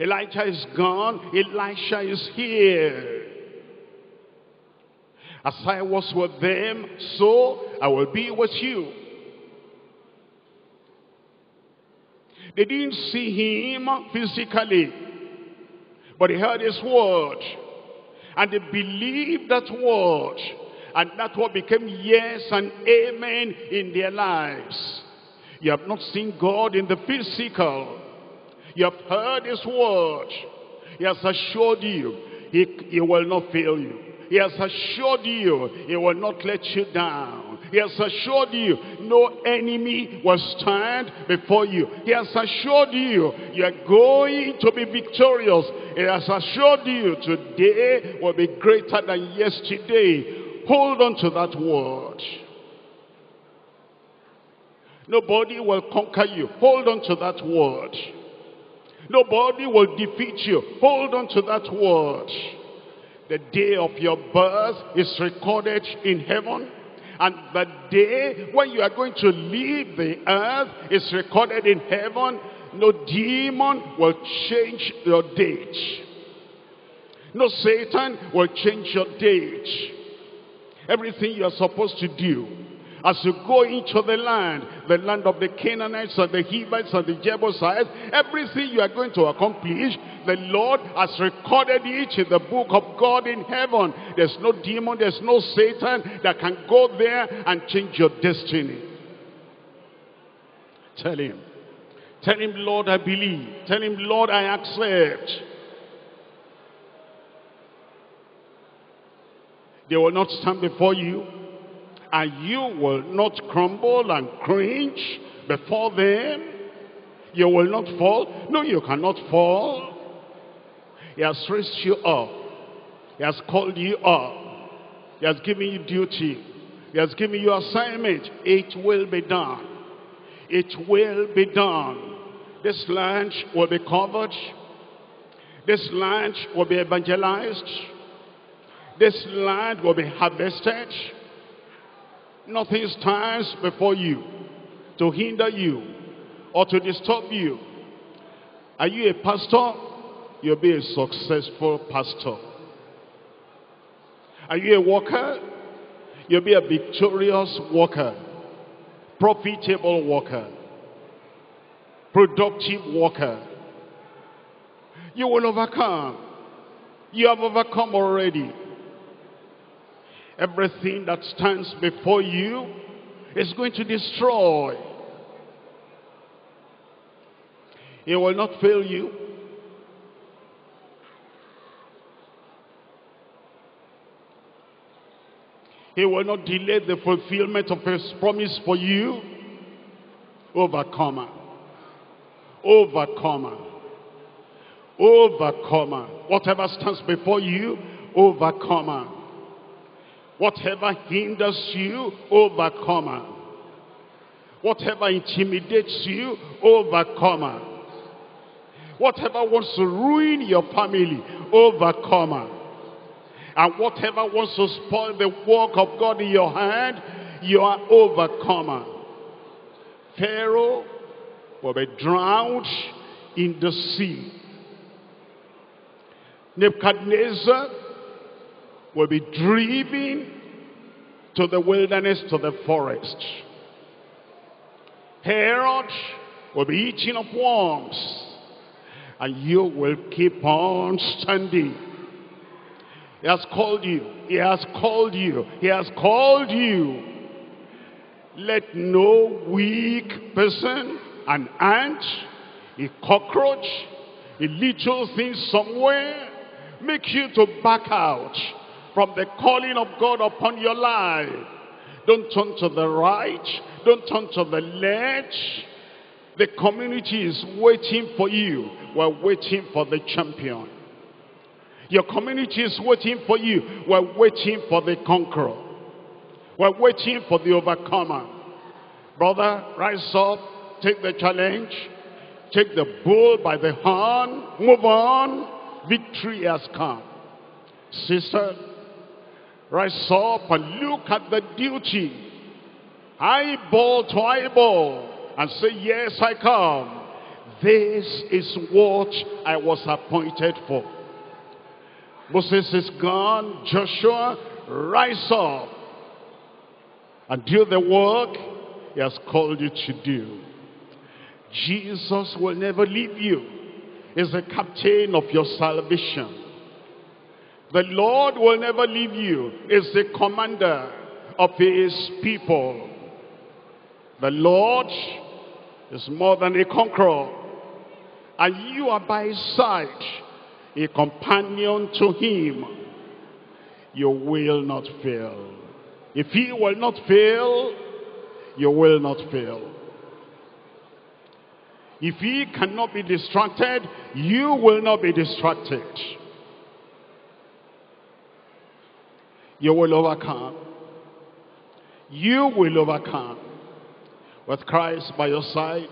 Elijah is gone. Elisha is here. As I was with them, so I will be with you. They didn't see him physically, but they heard his word. And they believed that word. And that word became yes and amen in their lives. You have not seen God in the physical. You have heard his word. He has assured you he will not fail you. He has assured you he will not let you down. He has assured you no enemy will stand before you. He has assured you you are going to be victorious. He has assured you today will be greater than yesterday. Hold on to that word. Nobody will conquer you. Hold on to that word. Nobody will defeat you. Hold on to that word. The day of your birth is recorded in heaven. And the day when you are going to leave the earth is recorded in heaven. No demon will change your date. No Satan will change your date. Everything you are supposed to do as you go into the land of the Canaanites and the Hivites and the Jebusites, everything you are going to accomplish, the Lord has recorded it in the book of God in heaven. There's no demon, there's no Satan that can go there and change your destiny. Tell him. Tell him, Lord, I believe. Tell him, Lord, I accept. They will not stand before you. And you will not crumble and cringe before them. You will not fall. No, you cannot fall. He has raised you up. He has called you up. He has given you duty. He has given you assignment. It will be done. It will be done. This land will be covered. This land will be evangelized. This land will be harvested. Nothing stands before you to hinder you or to disturb you. Are you a pastor? You'll be a successful pastor. Are you a worker? You'll be a victorious worker, profitable worker, productive worker. You will overcome. You have overcome already. Everything that stands before you is going to destroy. It will not fail you. He will not delay the fulfillment of his promise for you. Overcomer. Overcomer. Overcomer. Whatever stands before you, overcomer. Whatever hinders you, overcomer. Whatever intimidates you, overcomer. Whatever wants to ruin your family, overcomer. And whatever wants to spoil the work of God in your hand, you are overcomer. Pharaoh will be drowned in the sea. Nebuchadnezzar will be driven to the wilderness, to the forest. Herod will be eaten of worms. And you will keep on standing. He has called you. He has called you. He has called you. Let no weak person, an ant, a cockroach, a little thing somewhere, make you to back out from the calling of God upon your life. Don't turn to the right. Don't turn to the left. The community is waiting for you. We're waiting for the champion. Your community is waiting for you. We're waiting for the conqueror. We're waiting for the overcomer. Brother, rise up. Take the challenge. Take the bull by the horn. Move on. Victory has come. Sister, rise up and look at the duty, eyeball to eyeball, and say, yes, I come. This is what I was appointed for. Moses is gone. Joshua, rise up and do the work he has called you to do. Jesus will never leave you. He's the captain of your salvation. The Lord will never leave you. He's the commander of his people. The Lord is more than a conqueror. And you are by his side, a companion to him. You will not fail. If he will not fail, you will not fail. If he cannot be distracted, you will not be distracted. You will overcome. You will overcome. With Christ by your side,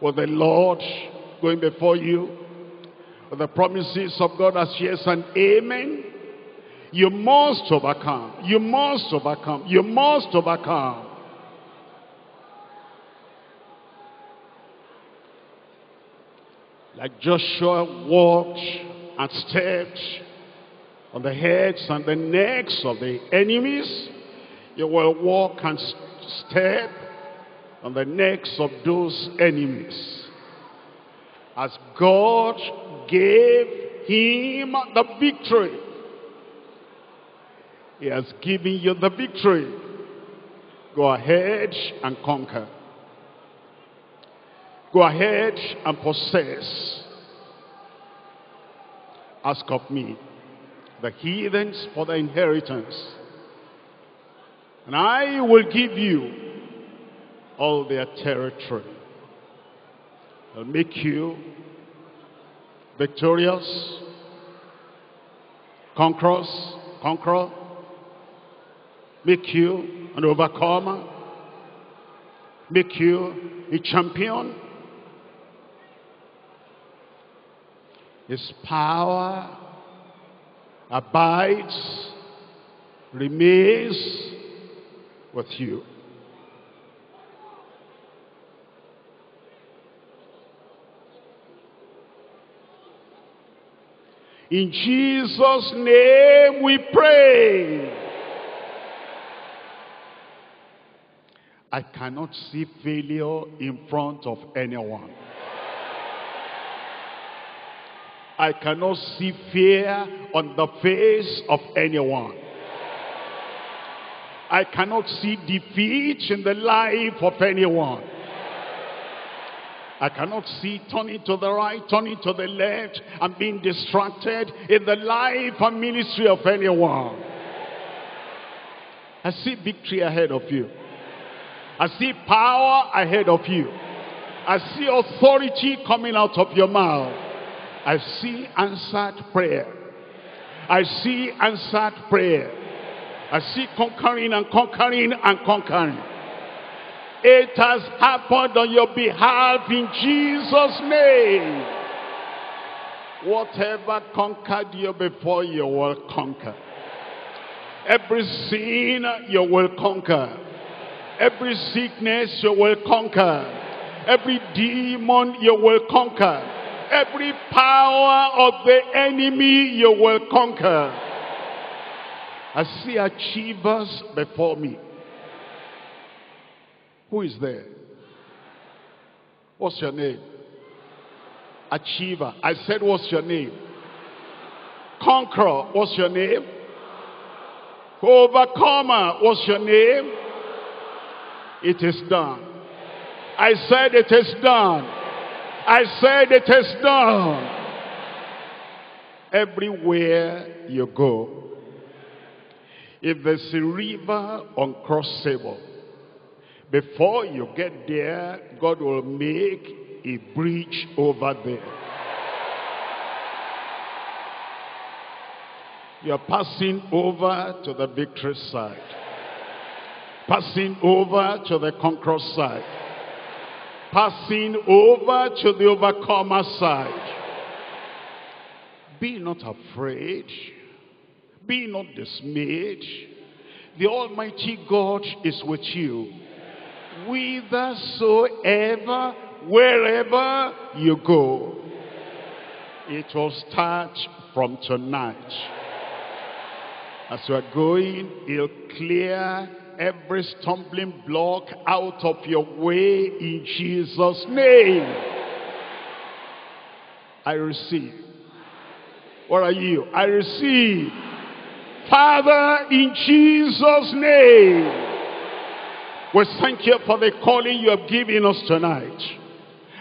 with the Lord going before you, with the promises of God as yes and amen, you must overcome. You must overcome. You must overcome. Like Joshua walked and stepped on the heads and the necks of the enemies, you will walk and step on the necks of those enemies. As God gave him the victory, he has given you the victory. Go ahead and conquer. Go ahead and possess. Ask of me, the heathens, for the inheritance, and I will give you all their territory. I'll make you victorious, conqueror, make you an overcomer, make you a champion. His power abides, remains with you. In Jesus' name we pray. I cannot see failure in front of anyone. I cannot see fear on the face of anyone. I cannot see defeat in the life of anyone. I cannot see turning to the right, turning to the left, and being distracted in the life and ministry of anyone. I see victory ahead of you. I see power ahead of you. I see authority coming out of your mouth. I see answered prayer. I see answered prayer. I see conquering and conquering and conquering. It has happened on your behalf in Jesus' name. Whatever conquered you before, you will conquer. Every sin, you will conquer. Every sickness, you will conquer. Every demon, you will conquer. Every power of the enemy, you will conquer. I see achievers before me. Who is there? What's your name? Achiever. I said, what's your name? Conqueror. What's your name? Overcomer. What's your name? It is done. I said it is done. I said it is done. Everywhere you go, if there's a river uncrossable, before you get there, God will make a bridge over there. You're passing over to the victory side, passing over to the conqueror side, passing over to the overcomer side. Be not afraid. Be not dismayed. The Almighty God is with you. Whithersoever, wherever you go. It will start from tonight. As you are going, it'll clear every stumbling block out of your way in Jesus' name. I receive. Where are you? I receive. Father, in Jesus' name, We thank you for the calling you have given us tonight.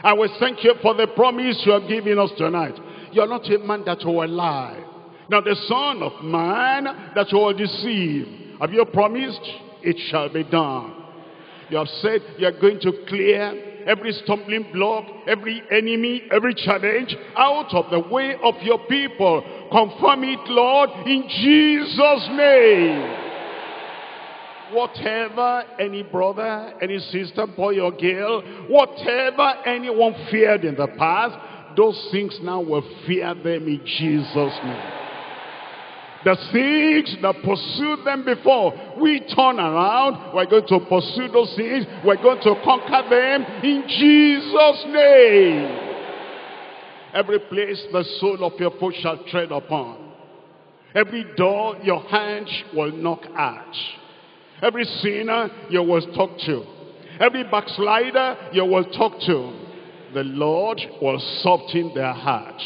And we thank you for the promise you have given us tonight. You are not a man that will lie, now the Son of Man that will deceive. Have you promised? It shall be done. You have said you are going to clear every stumbling block, every enemy, every challenge out of the way of your people. Confirm it, Lord, in Jesus' name. Whatever any brother, any sister, boy or girl, whatever anyone feared in the past, those things now will fear them in Jesus' name. The things that pursued them before, we turn around. We're going to pursue those things. We're going to conquer them in Jesus' name. Every place the sole of your foot shall tread upon, every door your hand will knock at, every sinner you will talk to, every backslider you will talk to, the Lord will soften their heart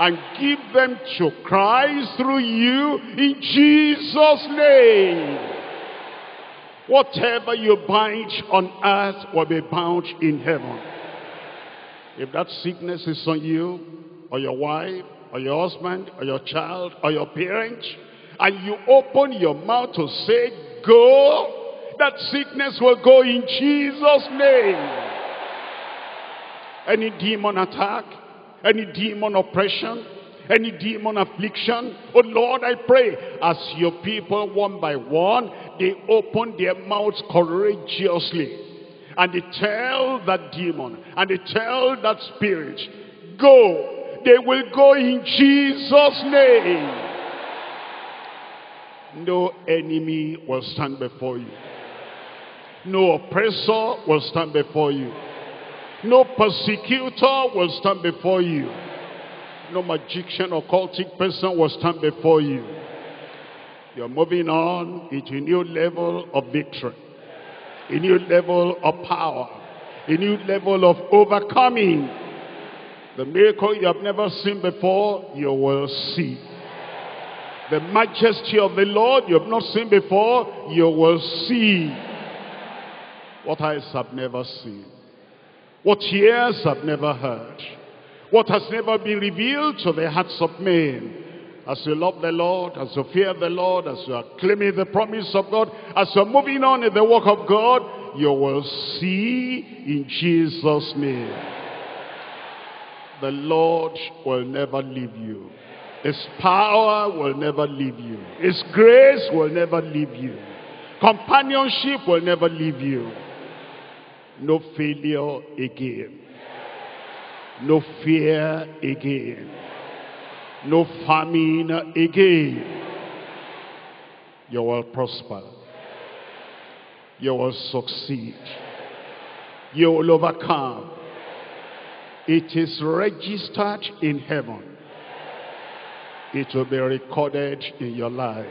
and give them to Christ through you in Jesus' name. Whatever you bind on earth will be bound in heaven. If that sickness is on you, or your wife, or your husband, or your child, or your parent, and you open your mouth to say, go, that sickness will go in Jesus' name. Any demon attack, any demon oppression, any demon affliction, oh Lord, I pray, as your people one by one, they open their mouths courageously, and they tell that demon, and they tell that spirit, go. They will go in Jesus' name. No enemy will stand before you. No oppressor will stand before you. No persecutor will stand before you. No magician or cultic person will stand before you. You're moving on into a new level of victory, a new level of power, a new level of overcoming. The miracle you have never seen before, you will see. The majesty of the Lord you have not seen before, you will see. What eyes have never seen, what ears have never heard, what has never been revealed to the hearts of men. As you love the Lord, as you fear the Lord, as you are claiming the promise of God, as you are moving on in the work of God, you will see in Jesus' name. The Lord will never leave you. His power will never leave you. His grace will never leave you. Companionship will never leave you. No failure again. No fear again. No famine again. You will prosper. You will succeed. You will overcome. It is registered in heaven. It will be recorded in your life.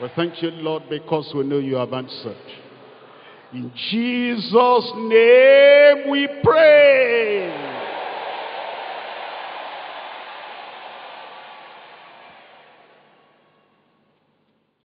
Well, thank you, Lord, because we know you have answered. In Jesus' name we pray.